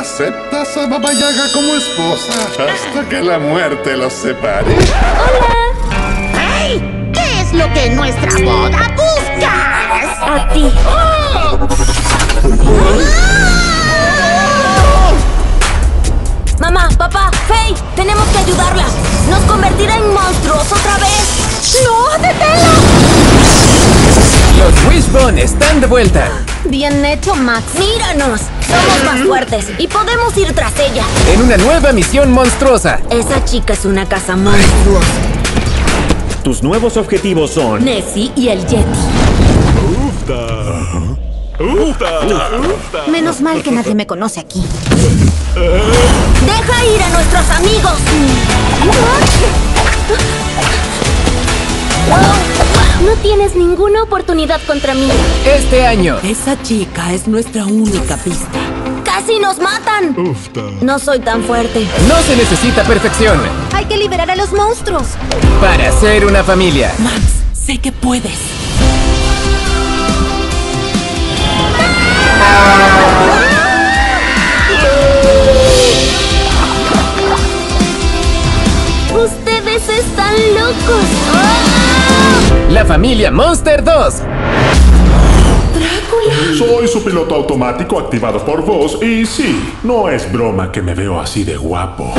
¿Aceptas a Baba Yaga como esposa hasta que la muerte los separe? ¡Hola! ¡Hey! ¿Qué es lo que en nuestra boda buscas? A ti. ¡Oh! ¡Ah! Mamá, papá, Faye, tenemos que ayudarla. Nos convertirá en monstruos otra vez. ¡No, deténla! Los Wishbone están de vuelta. Bien hecho, Max. ¡Míranos! Somos más fuertes y podemos ir tras ella. En una nueva misión monstruosa. Esa chica es una caza monstruosa. Tus nuevos objetivos son... Nessie y el Jetty. Menos mal que nadie me conoce aquí. ¡Deja ir a nuestros amigos! No tienes ninguna oportunidad contra mí. Este año. Esa chica es nuestra única pista. ¡Casi nos matan! No soy tan fuerte. No se necesita perfección. Hay que liberar a los monstruos. Para ser una familia. Max, sé que puedes. ¡Ustedes están locos! La familia Monster 2. ¡Drácula! Soy su piloto automático activado por voz y sí, no es broma que me veo así de guapo.